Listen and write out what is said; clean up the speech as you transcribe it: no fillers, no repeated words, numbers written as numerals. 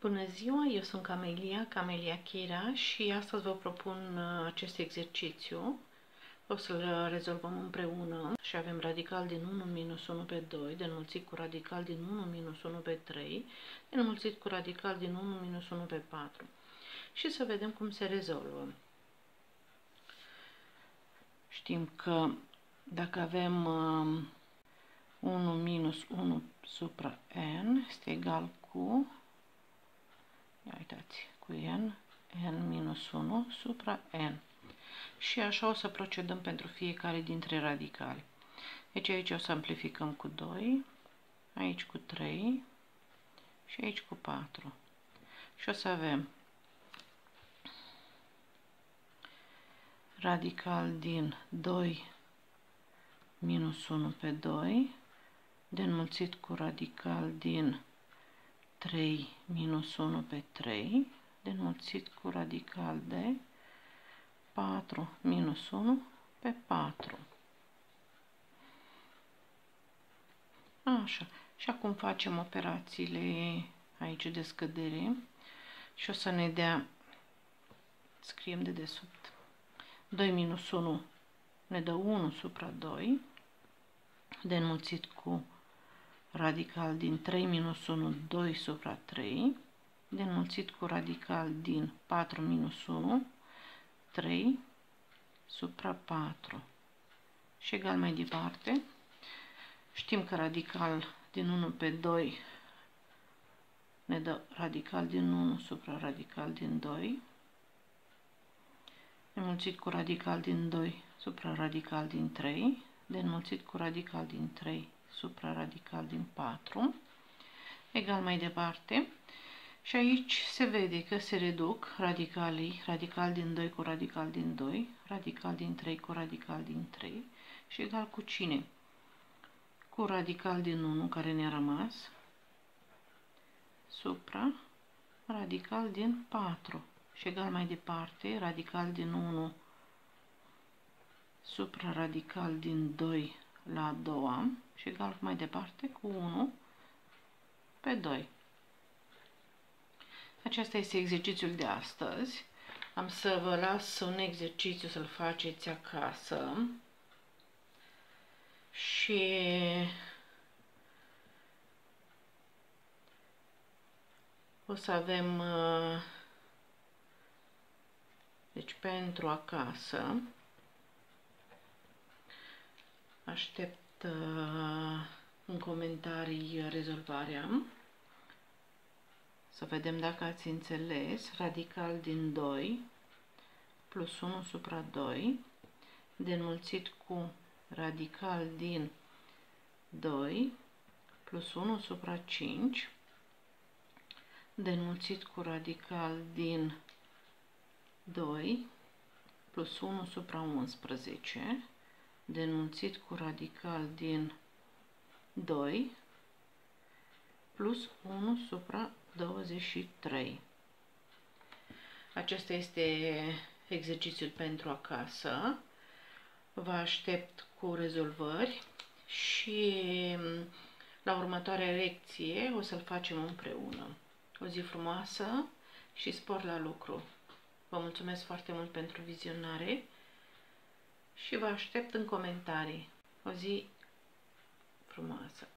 Bună ziua, eu sunt Camelia Chira și astăzi vă propun acest exercițiu. O să-l rezolvăm împreună și avem radical din 1 minus 1 pe 2, de înmulțit cu radical din 1 minus 1 pe 3, de înmulțit cu radical din 1 minus 1 pe 4. Și să vedem cum se rezolvă. Știm că dacă avem 1 minus 1 supra n este egal cu, uitați, cu n minus 1 supra n. Și așa o să procedăm pentru fiecare dintre radicale. Deci aici o să amplificăm cu 2, aici cu 3 și aici cu 4. Și o să avem radical din 2 minus 1 pe 2, de înmulțit cu radical din 3 minus 1 pe 3, de înmulțit cu radical de 4 minus 1 pe 4. Așa. Și acum facem operațiile aici de scădere și o să ne dea, scriem de desubt, 2 minus 1 ne dă 1 supra 2, de înmulțit cu radical din 3 minus 1, 2 supra 3, de înmulțit cu radical din 4 minus 1, 3 supra 4 și egal mai departe. Știm că radical din 1 pe 2 ne dă radical din 1 supra radical din 2, înmulțit cu radical din 2 supra radical din 3, de înmulțit cu radical din 3 supra radical din 4, egal mai departe. Și aici se vede că se reduc radicalii, radical din 2 cu radical din 2, radical din 3 cu radical din 3 și egal cu cine? Cu radical din 1 care ne-a rămas supra radical din 4 și egal mai departe, radical din 1 supra radical din 2 la a doua și egal mai departe cu 1 pe 2. Acesta este exercițiul de astăzi. Am să vă las un exercițiu să-l faceți acasă și o să avem, deci pentru acasă, aștept în comentarii rezolvarea. Să vedem dacă ați înțeles. Radical din 2 plus 1 supra 2 de înmulțit cu radical din 2 plus 1 supra 5 de înmulțit cu radical din 2 plus 1 supra 11 de înmulțit cu radical din 2 plus 1 supra 23. Acesta este exercițiul pentru acasă. Vă aștept cu rezolvări și la următoarea lecție o să-l facem împreună. O zi frumoasă și spor la lucru! Vă mulțumesc foarte mult pentru vizionare și vă aștept în comentarii. O zi frumoasă!